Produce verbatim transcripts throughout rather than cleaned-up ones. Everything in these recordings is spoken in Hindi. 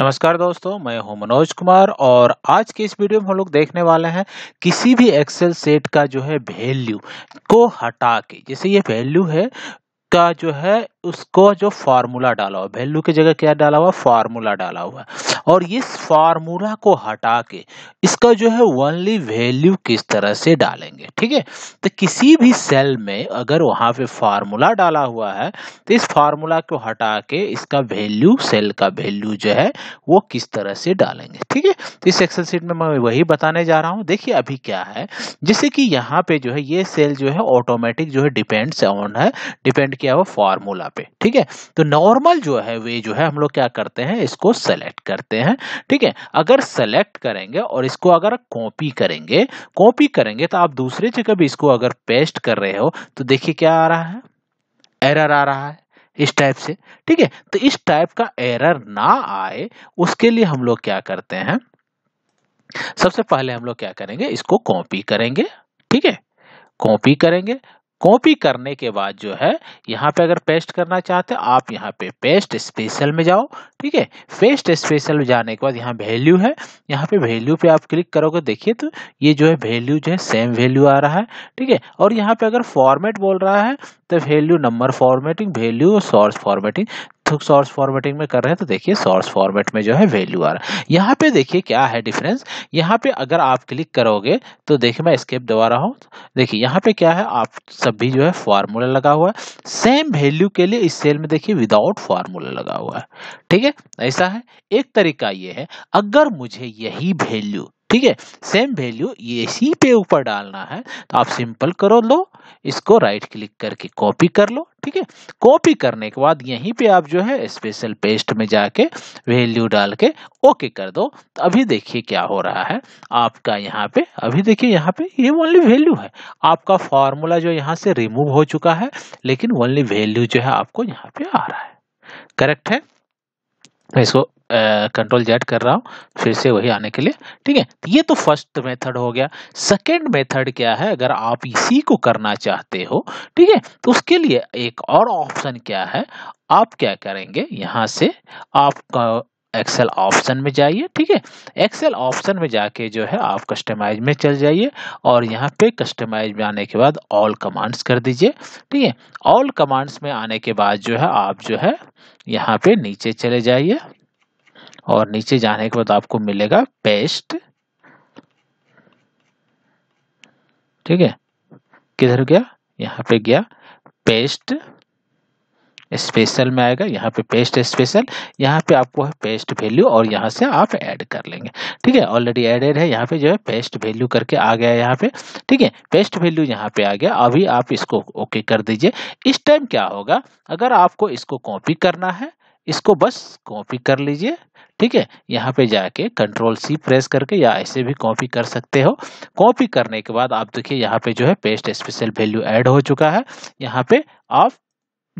नमस्कार दोस्तों, मैं हूं मनोज कुमार और आज के इस वीडियो में हम लोग देखने वाले हैं किसी भी एक्सेल सेट का जो है वैल्यू को हटा के, जैसे ये वैल्यू है का जो है उसको जो फार्मूला डाला हुआ, वैल्यू की जगह क्या डाला हुआ, फार्मूला डाला हुआ, और इस फार्मूला को हटा के इसका जो है ओनली वैल्यू किस तरह से डालेंगे। ठीक है, तो किसी भी सेल में अगर वहां पे फार्मूला डाला हुआ है तो इस फार्मूला को हटा के इसका वैल्यू, सेल का वैल्यू जो है वो किस तरह से डालेंगे। ठीक है, तो इस एक्सेल सीट में मैं वही बताने जा रहा हूँ। देखिए अभी क्या है, जैसे कि यहाँ पे जो है ये सेल जो है ऑटोमेटिक जो है डिपेंड्स ऑन है, डिपेंड किया हुआ फार्मूला पे। ठीक है, तो नॉर्मल जो है वे जो है हम लोग क्या करते हैं, इसको सेलेक्ट करते हैं। ठीक है, अगर सेलेक्ट करेंगे और इसको अगर कॉपी करेंगे कॉपी करेंगे तो आप दूसरे जगह भी इसको अगर पेस्ट कर रहे हो तो देखिए क्या आ रहा है, एरर आ रहा है इस टाइप से। ठीक है, तो इस टाइप का एरर ना आए उसके लिए हम लोग क्या करते हैं, सबसे पहले हम लोग क्या करेंगे, इसको कॉपी करेंगे। ठीक है, कॉपी करेंगे, कॉपी करने के बाद जो है यहाँ पे अगर पेस्ट करना चाहते हैं आप यहाँ पे पेस्ट स्पेशल में जाओ। ठीक है, पेस्ट स्पेशल में जाने के बाद यहाँ वैल्यू है, यहाँ पे वैल्यू पे आप क्लिक करोगे, देखिए तो ये जो है वैल्यू जो है सेम वैल्यू आ रहा है। ठीक है, और यहाँ पे अगर फॉर्मेट बोल रहा है तो वैल्यू नंबर फॉर्मेटिंग, वैल्यू और सोर्स फॉर्मेटिंग, तो सोर्स फॉर्मेटिंग में कर रहे हैं तो देखिए सोर्स फॉर्मेट में जो है वैल्यू आ रहा है। यहाँ पे देखिए क्या है डिफरेंस, यहाँ पे अगर आप क्लिक करोगे तो देखिए मैं स्केप दबा रहा हूँ, देखिए यहाँ पे क्या है, आप सभी जो है फार्मूला लगा हुआ है सेम वैल्यू के लिए। इस सेल में देखिए विदाउट फार्मूला लगा हुआ है। ठीक है, ऐसा है। एक तरीका ये है, अगर मुझे यही वैल्यू, ठीक है सेम वैल्यू इसी पे ऊपर डालना है तो आप सिंपल करो लो, इसको राइट क्लिक करके कॉपी कर लो। ठीक है, कॉपी करने के बाद यहीं पे आप जो है स्पेशल पेस्ट में जाके वैल्यू डाल के ओके कर दो। तो अभी देखिए क्या हो रहा है आपका, यहाँ पे अभी देखिए यहाँ पे ये ओनली वैल्यू है, आपका फार्मूला जो यहाँ से रिमूव हो चुका है लेकिन ओनली वैल्यू जो है आपको यहाँ पे आ रहा है। करेक्ट है, मैं इसको कंट्रोल जेड कर रहा हूँ फिर से वही आने के लिए। ठीक है, ये तो फर्स्ट मेथड हो गया। सेकंड मेथड क्या है, अगर आप इसी को करना चाहते हो, ठीक है, तो उसके लिए एक और ऑप्शन क्या है, आप क्या करेंगे, यहाँ से आपका एक्सेल ऑप्शन में जाइए। ठीक है, एक्सेल ऑप्शन में जाके जो है आप कस्टमाइज में चल जाइए और यहाँ पे कस्टमाइज में आने के बाद ऑल कमांड्स कर दीजिए। ठीक है, ऑल कमांड्स में आने के बाद जो है आप जो है यहाँ पे नीचे चले जाइए और नीचे जाने के बाद आपको मिलेगा पेस्ट। ठीक है, किधर गया, यहाँ पे गया, पेस्ट स्पेशल में आएगा, यहाँ पे पेस्ट स्पेशल, यहाँ पे आपको है पेस्ट वैल्यू और यहाँ से आप ऐड कर लेंगे। ठीक है, ऑलरेडी एडेड है, यहाँ पे जो है पेस्ट वैल्यू करके आ गया है यहाँ पे। ठीक है, पेस्ट वैल्यू यहाँ पे आ गया, अभी आप इसको ओके कर दीजिए। इस टाइम क्या होगा, अगर आपको इसको कॉपी करना है, इसको बस कॉपी कर लीजिए। ठीक है, यहाँ पे जाके कंट्रोल सी प्रेस करके या ऐसे भी कॉपी कर सकते हो। कॉपी करने के बाद आप देखिए यहाँ पे जो है पेस्ट स्पेशल वैल्यू ऐड हो चुका है, यहाँ पे आप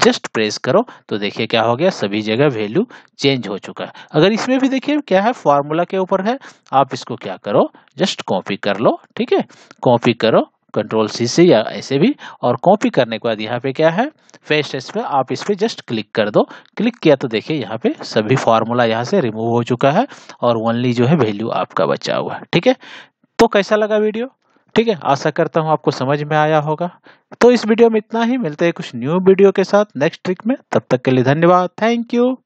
जस्ट प्रेस करो तो देखिए क्या हो गया, सभी जगह वैल्यू चेंज हो चुका है। अगर इसमें भी देखिए क्या है, फार्मूला के ऊपर है, आप इसको क्या करो, जस्ट कॉपी कर लो। ठीक है, कॉपी करो कंट्रोल सी से या ऐसे भी, और कॉपी करने के बाद यहाँ पे क्या है पेस्ट इस पे, आप इस पे जस्ट क्लिक कर दो। क्लिक किया तो देखिए यहाँ पे सभी फार्मूला यहाँ से रिमूव हो चुका है और ओनली जो है वैल्यू आपका बचा हुआ है। ठीक है, तो कैसा लगा वीडियो, ठीक है आशा करता हूँ आपको समझ में आया होगा। तो इस वीडियो में इतना ही, मिलते हैं कुछ न्यू वीडियो के साथ नेक्स्ट ट्रिक में, तब तक के लिए धन्यवाद, थैंक यू।